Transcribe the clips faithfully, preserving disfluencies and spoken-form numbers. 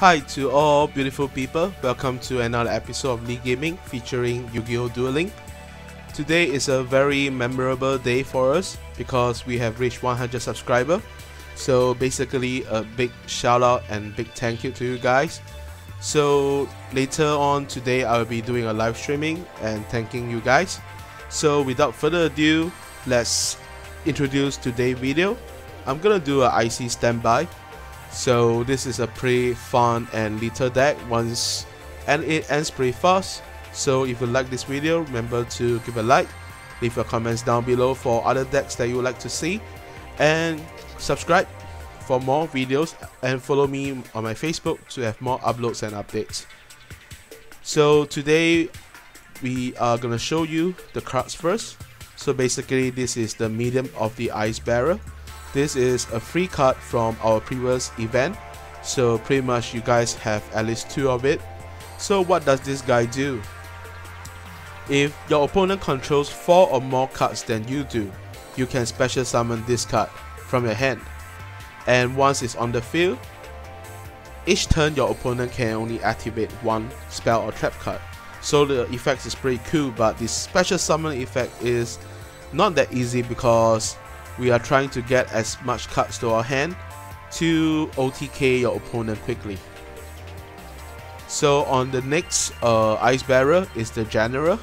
Hi to all beautiful people, welcome to another episode of Lee Gaming featuring Yu-Gi-Oh! Dueling. Today is a very memorable day for us because we have reached one hundred subscribers. So basically a big shout out and big thank you to you guys. So later on today I will be doing a live streaming and thanking you guys. So without further ado, let's introduce today's video. I'm gonna do an I C standby. So this is a pretty fun and little deck once and it ends pretty fast. So if you like this video, remember to give a like, leave your comments down below for other decks that you would like to see, and subscribe for more videos and follow me on my Facebook to have more uploads and updates. So today we are gonna show you the cards first. So basically this is the medium of the Ice Barrier. This is a free card from our previous event, so pretty much you guys have at least two of it. So what does this guy do? If your opponent controls four or more cards than you do, you can special summon this card from your hand. And once it's on the field, each turn your opponent can only activate one spell or trap card. So the effect is pretty cool, but the special summon effect is not that easy because we are trying to get as much cards to our hand to O T K your opponent quickly. So on the next uh, Ice Barrier is the General,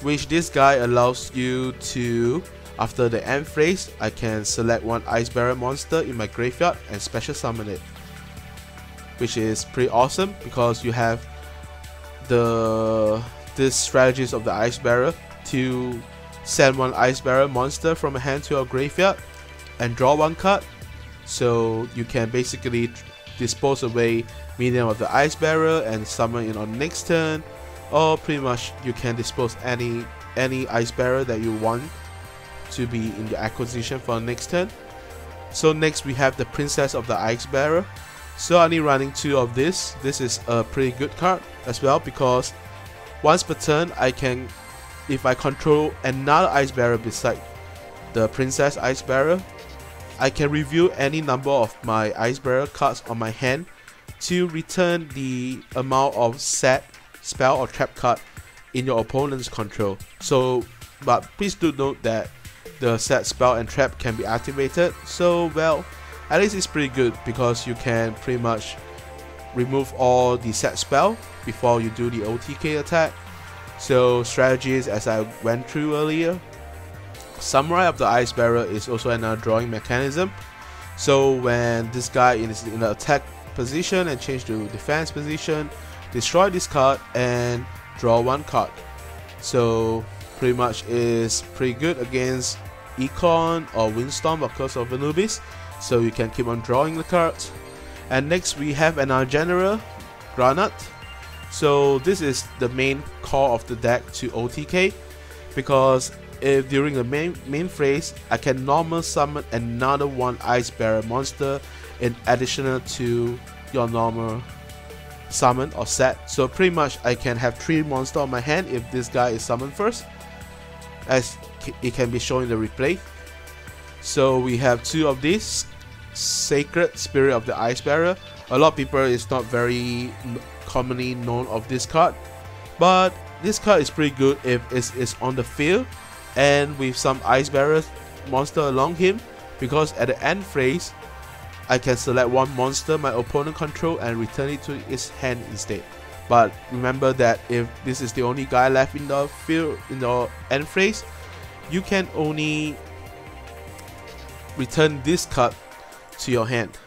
which this guy allows you to, after the end phase, I can select one Ice Barrier monster in my graveyard and special summon it, which is pretty awesome because you have the these strategies of the Ice Barrier to send one Ice Barrier monster from a hand to your graveyard and draw one card. So you can basically dispose away medium of the Ice Barrier and summon it on next turn, or pretty much you can dispose any any Ice Barrier that you want to be in the acquisition for next turn. So next we have the Princess of the Ice Barrier. So only running two of this. This is a pretty good card as well because once per turn I can, if I control another Ice Barrier beside the Princess Ice Barrier, I can reveal any number of my Ice Barrier cards on my hand to return the amount of set spell or trap card in your opponent's control. So, but please do note that the set spell and trap can be activated. So well, at least it's pretty good because you can pretty much remove all the set spell before you do the O T K attack. So strategies as I went through earlier. Samurai of the Ice Barrier is also another drawing mechanism. So when this guy is in the attack position and change to defense position, destroy this card and draw one card. So pretty much is pretty good against Econ or Windstorm or Curse of Anubis. So you can keep on drawing the cards. And next we have another General, Granat. So this is the main core of the deck to O T K, because if during the main, main phase I can normal summon another one Ice Barrier monster in additional to your normal summon or set. So pretty much I can have three monster on my hand if this guy is summoned first, as it can be shown in the replay. So we have two of these, Sacred Spirit of the Ice Barrier. A lot of people is not very commonly known of this card, but this card is pretty good if it's, it's on the field and with some Ice Barrier monster along him, because at the end phase I can select one monster my opponent control and return it to its hand instead. But remember that if this is the only guy left in the field in the end phase, you can only return this card to your hand.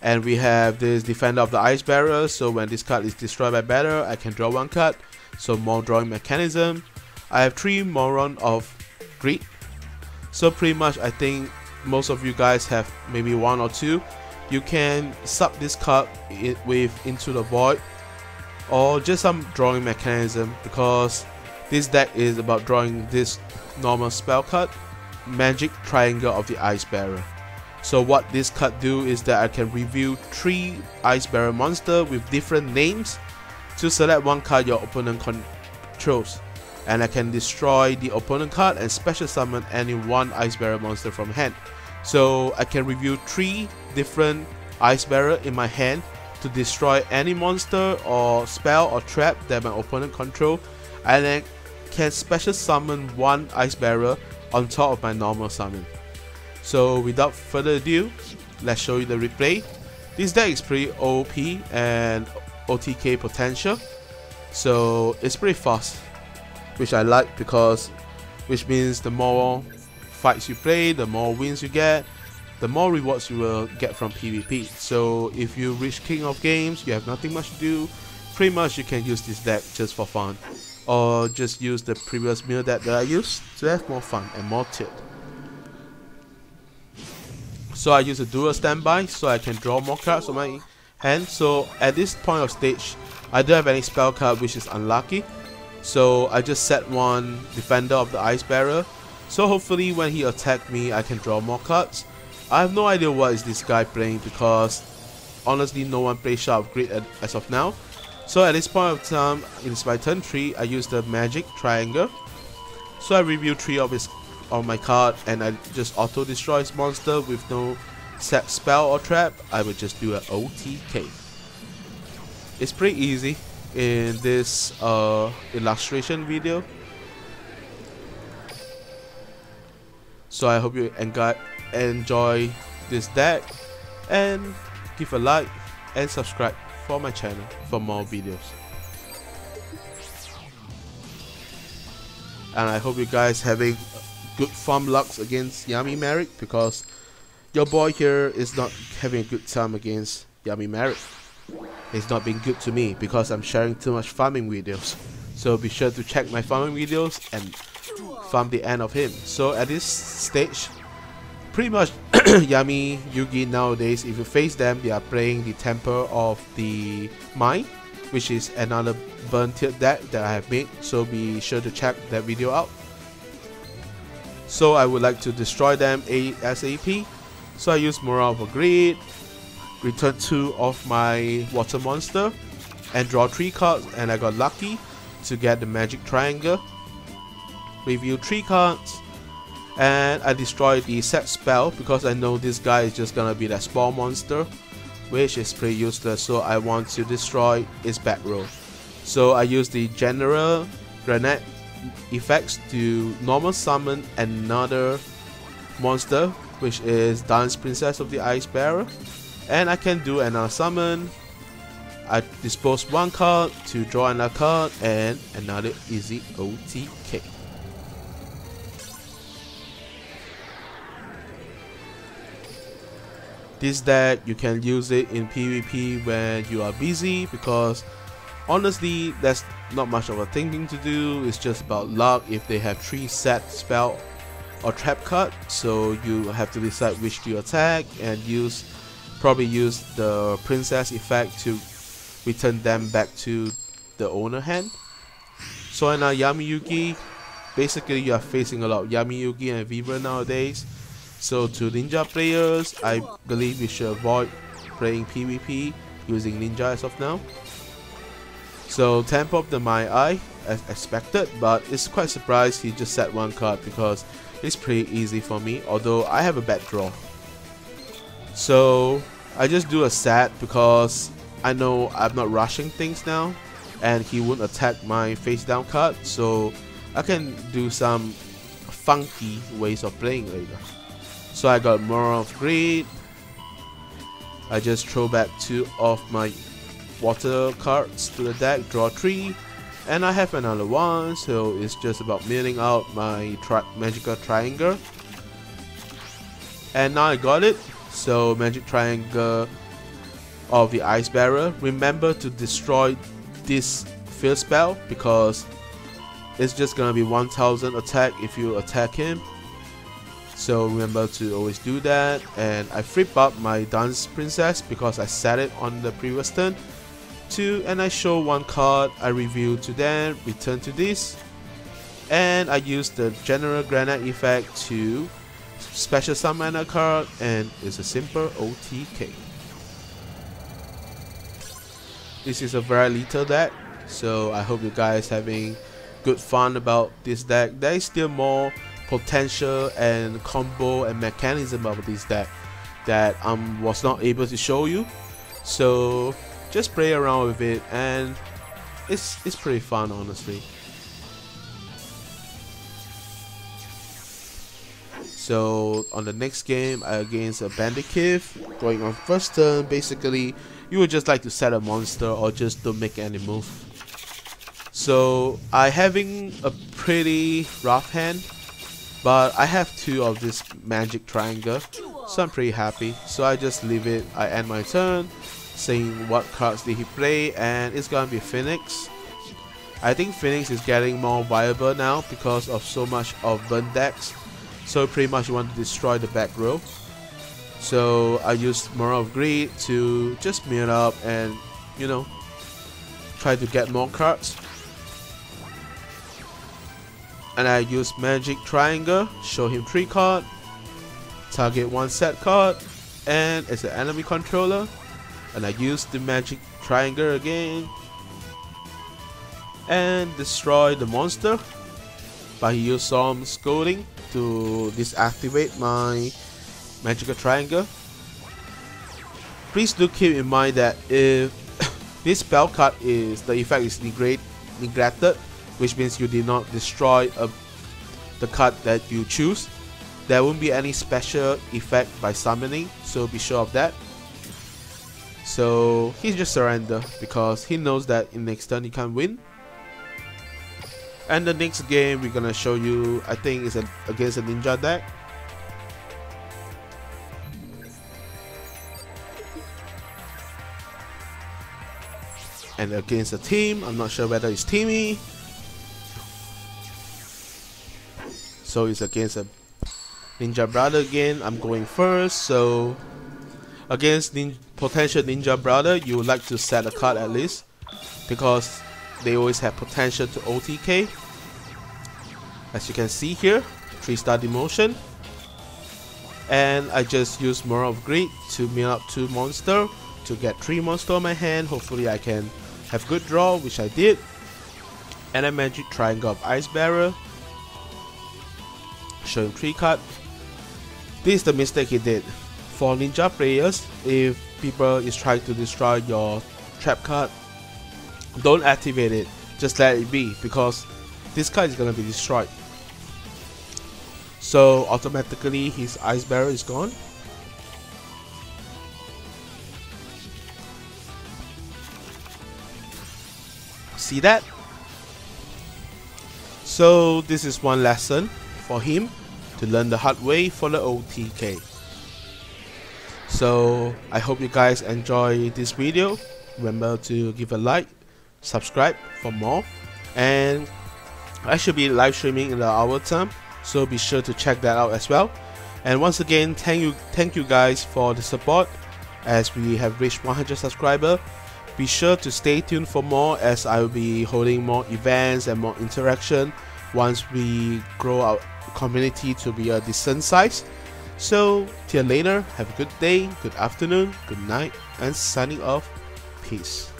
And we have this Defender of the Ice Barrier. So when this card is destroyed by battle, I can draw one card. So more drawing mechanism. I have three Morale of Greed. So pretty much I think most of you guys have maybe one or two. You can sub this card with Into the Void or just some drawing mechanism, because this deck is about drawing this normal spell card, Magic Triangle of the Ice Barrier. So what this card do is that I can reveal three Ice Barrier monster with different names to select one card your opponent controls, and I can destroy the opponent card and special summon any one Ice Barrier monster from hand. So I can reveal three different Ice Barrier in my hand to destroy any monster or spell or trap that my opponent control, and then can special summon one Ice Barrier on top of my normal summon. So without further ado, let's show you the replay. This deck is pretty O P and O T K potential, so it's pretty fast, which I like, because which means the more fights you play, the more wins you get, the more rewards you will get from PvP. So if you reach King of Games, you have nothing much to do, pretty much you can use this deck just for fun, or just use the previous mirror deck that I used to have more fun and more tilt. So I use a dual standby so I can draw more cards on my hand. So at this point of stage, I don't have any spell card, which is unlucky, so I just set one Defender of the Ice Barrier, so hopefully when he attacked me I can draw more cards. I have no idea what is this guy playing, because honestly no one plays Curse of Anubis as of now. So at this point of time, it's my turn three, I use the Magic Triangle. So I reveal three of his on my card and I just auto destroy his monster with no set spell or trap. I would just do an O T K. It's pretty easy in this uh, illustration video. So I hope you enjoy enjoy this deck, and give a like and subscribe for my channel for more videos, and I hope you guys having good farm lucks against Yami Merrick, because your boy here is not having a good time against Yami Merrick. It's not been good to me because I'm sharing too much farming videos, so be sure to check my farming videos and farm the end of him. So at this stage, pretty much Yami Yugi nowadays, if you face them, they are playing the Temple of the Mine, which is another burn tier deck that I have made, so be sure to check that video out. So I would like to destroy them ASAP, so I use Morale of Greed, return two of my water monster and draw three cards, and I got lucky to get the Magic Triangle. Reveal three cards, and I destroy the set spell because I know this guy is just gonna be that small monster, which is pretty useless, so I want to destroy its back row. So I use the general grenade effects to normal summon another monster, which is Dance Princess of the Ice Barrier, and I can do another summon. I dispose one card to draw another card, and another easy O T K. This deck, you can use it in PvP when you are busy, because honestly that's not much of a thinking to do, it's just about luck if they have three set spell or trap card, so you have to decide which to attack and use, probably use the princess effect to return them back to the owner hand. So now Yami Yugi, basically you are facing a lot of Yami Yugi and Vibra nowadays. So to ninja players, I believe we should avoid playing PvP using ninja as of now. So Temple of the Mine, I as expected, but it's quite surprised he just set one card because it's pretty easy for me, although I have a bad draw. So I just do a set because I know I'm not rushing things now, and he wouldn't attack my face down card, so I can do some funky ways of playing later. So I got Morale of Greed, I just throw back two of my water cards to the deck, draw three, and I have another one, so it's just about milling out my tri Magical Triangle, and now I got it. So Magic Triangle of the Ice Barrier, remember to destroy this field spell because it's just gonna be one thousand attack if you attack him. So remember to always do that, and I flip up my Dance Princess because I set it on the previous turn. Two, and I show one card, I reveal to them, return to this, and I use the general grenade effect to special summon a card, and it's a simple O T K. This is a very little deck, so I hope you guys having good fun about this deck. There is still more potential and combo and mechanism of this deck that I was not able to show you. So just play around with it, and it's, it's pretty fun, honestly. So on the next game against a Bandit Kiv, going on first turn, basically you would just like to set a monster or just don't make any move. So I having a pretty rough hand, but I have two of this Magic Triangle, so I'm pretty happy. So I just leave it, I end my turn, saying what cards did he play, and it's gonna be Phoenix. I think Phoenix is getting more viable now because of so much of burn decks. So pretty much you want to destroy the back row. So I used Morale of Greed to just mirror up and, you know, try to get more cards. And I used Magic Triangle, show him three card, target one set card, and it's an enemy controller. And I used the Magic Triangle again and destroy the monster. But he used some Scolding to disactivate my Magical Triangle. Please do keep in mind that if this spell card is, the effect is neglect, neglected, which means you did not destroy a, the card that you choose, there won't be any special effect by summoning, so be sure of that. So he just surrender because he knows that in next turn he can't win. And the next game we're gonna show you, I think, is a, against a ninja deck. And against a team, I'm not sure whether it's teamy. So it's against a ninja brother again. I'm going first. So against nin potential ninja brother, you would like to set a card at least, because they always have potential to O T K. As you can see here, three star demotion. And I just use Morale of Greed to mill up two monster to get three monster on my hand. Hopefully I can have good draw, which I did. And a Magic Triangle of Ice Barrier, showing three card. This is the mistake he did. For ninja players, if people is trying to destroy your trap card, don't activate it, just let it be, because this card is gonna be destroyed. So automatically his Ice Barrier is gone. See that? So this is one lesson for him to learn the hard way for the O T K. So I hope you guys enjoy this video. Remember to give a like, subscribe for more, and I should be live streaming in the hour time, so be sure to check that out as well. And once again, thank you thank you guys for the support as we have reached one hundred subscribers. Be sure to stay tuned for more, as I will be holding more events and more interaction once we grow our community to be a decent size. So till later, have a good day, good afternoon, good night, and signing off. Peace.